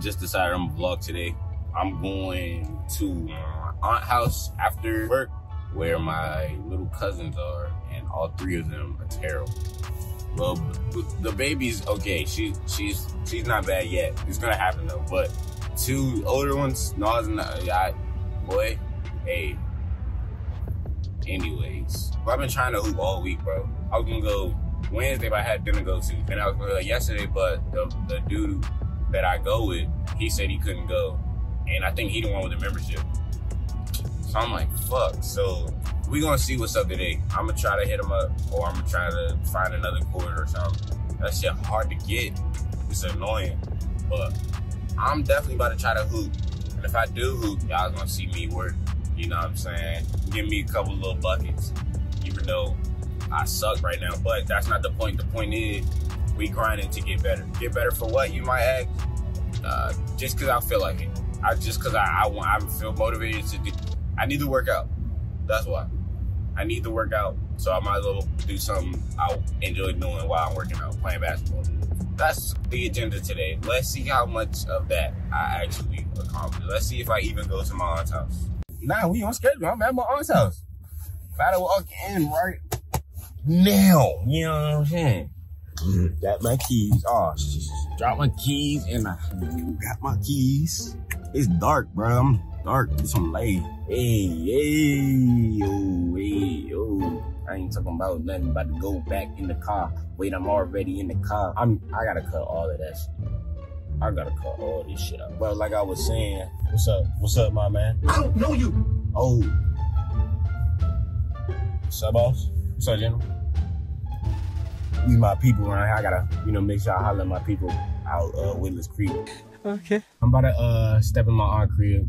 Just decided I'm gonna vlog today. I'm going to my aunt's house after work where my little cousins are, and all three of them are terrible. Well, the baby's okay. She's not bad yet. It's gonna happen though. But two older ones, Nas and I, boy, hey. Anyways, well, I've been trying to hoop all week, bro. I was gonna go Wednesday, but I had dinner to go to, and I was gonna go yesterday, but the dude that I go with, he said he couldn't go, and I think he the one with the membership. So I'm like, fuck. So we gonna see what's up today. I'm gonna try to hit him up, or I'm gonna try to find another court or something. That shit hard to get. It's annoying, but I'm definitely about to try to hoop. And if I do hoop, y'all gonna see me work. You know what I'm saying? Give me a couple little buckets, even though I suck right now. But that's not the point. The point is, we grinding to get better. Get better for what, you might ask? Just because I feel like it. I feel motivated to do. I need to work out. That's why. I need to work out. So I might as well do something I enjoy doing while I'm working out, playing basketball. That's the agenda today. Let's see how much of that I actually accomplish. Let's see if I even go to my aunt's house. Nah, we on schedule. I'm at my aunt's house. About to walk in right now. You know what I'm saying? Got my keys. Oh, dropped my keys and I got my keys. It's dark, bro. I'm dark. It's on late. Hey, yo. I ain't talking about nothing. About to go back in the car. Wait, I'm already in the car. I gotta cut all of that shit. I gotta cut all this shit out. But like I was saying, what's up, my man? I don't know you. Oh. What's up, boss? What's up, General? We my people around here. I gotta, make sure I holler at my people out Whittlers Creek. Okay. I'm about to step in my aunt crib,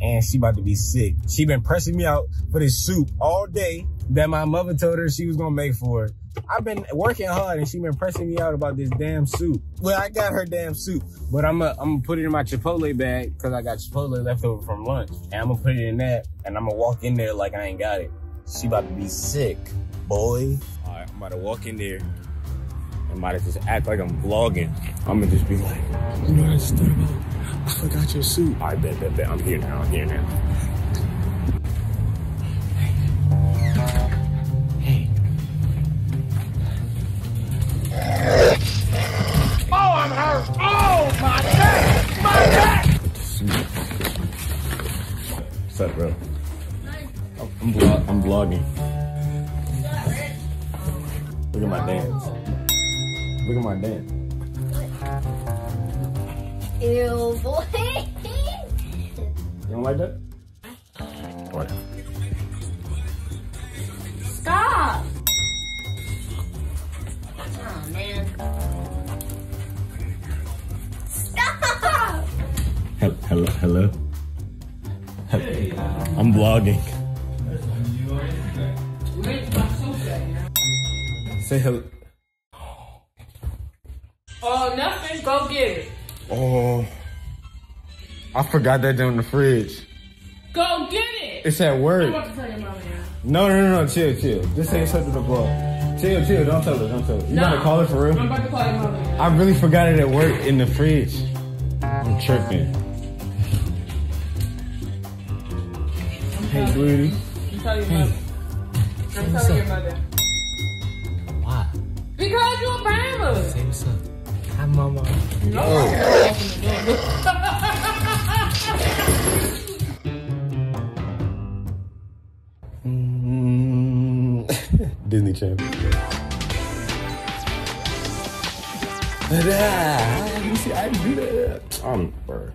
and she about to be sick. She been pressing me out for this soup all day that my mother told her she was gonna make for her. I've been working hard, and she been pressing me out about this damn soup. Well, I got her damn soup, but I'm gonna put it in my Chipotle bag because I got Chipotle left over from lunch, and I'm gonna put it in that, and I'm gonna walk in there like I ain't got it. She about to be sick, boy. All right, I'm about to walk in there. I might just act like I'm vlogging. I'm gonna just be like, you know what I just thought about? I forgot your suit. I bet. I'm here now. Hey. Oh, I'm hurt. Oh, my back! My back! What's up, bro? I'm vlogging. Look at my dance. Look at my dance. Ew, boy. You don't like that? What? Stop! Oh, man. Stop! Hello? Hey. I'm vlogging. Say hello. Oh, nothing. Go get it. Oh, I forgot that down in the fridge. Go get it. It's at work. I'm about to tell your mom now. No. Chill. Just say something to the bro. Chill. Don't tell her. You gotta call it for real. I'm about to call your mom now. I really forgot it at work in the fridge. I'm tripping. Hey, sweetie. I'm telling your mother. Why? Because you're a famous. Say what's up. Hi, Mama. No. Disney Channel. You see, I do that. I'm bird.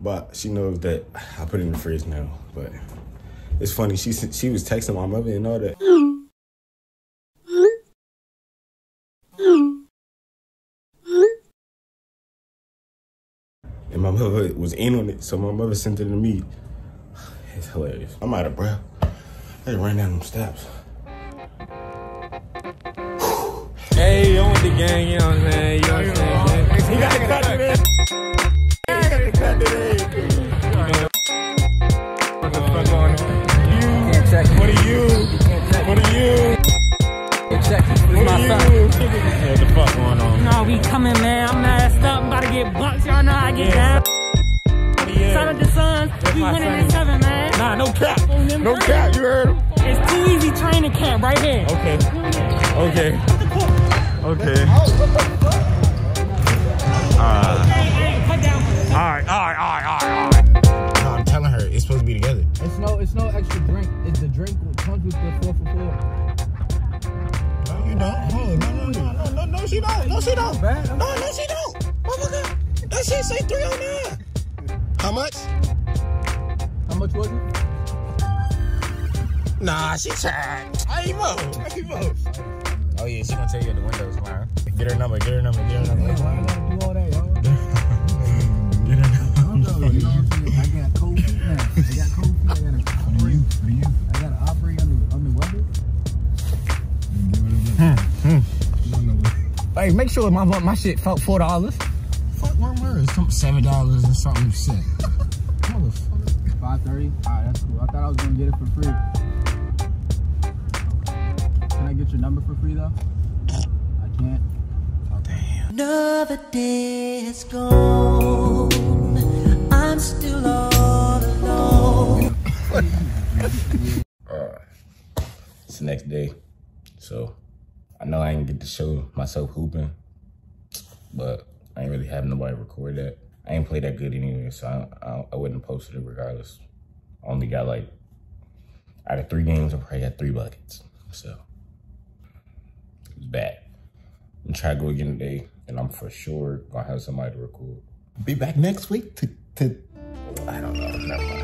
But she knows that I put it in the fridge now. But it's funny. She was texting my mother and all that. And my mother was in on it, so my mother sent it to me. It's hilarious. I'm out of breath. I just ran down them steps. Hey, you with the gang, you know what I'm saying? You got to cut it, man. You got to cut it, man. What the fuck on you? What are you? What the fuck going on? No, we coming, man. get bucks, y'all know I get that. Yeah. Shout out to Suns, we winning in 7, man. Nah, no cap. No cap, you heard him. It's Too Easy training camp right here. Okay. Okay. Okay. Alright. I'm telling her, it's supposed to be together. It's no extra drink. It's the drink with comes with the 4 for 4. No, you don't. No, she don't. No, she don't. No, she don't. Motherfucker. That shit say 309. How much? How much was it? Nah, she tried. I ain't most. Oh yeah, she gonna tell you at the windows, man. Get her number. Do all that, y'all. Get her number. I got cold feet now. I gotta operate under weather. Hey, make sure my shit felt $4. $7 or something shit. Motherfucker. 5:30? Alright, that's cool. I thought I was gonna get it for free. Can I get your number for free though? I can't. Oh damn. Another day is gone. I'm still all alone. It's the next day. So I know I didn't get to show myself hooping, but I ain't really have nobody record that. I ain't play that good anyway, so I wouldn't post it regardless. I only got like, out of 3 games, I probably got 3 buckets. So, it was bad. I'm trying to go again today, and I'm for sure gonna have somebody to record. Be back next week I don't know.